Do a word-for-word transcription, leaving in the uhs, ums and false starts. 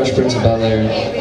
Fresh Prince of Bel-Air.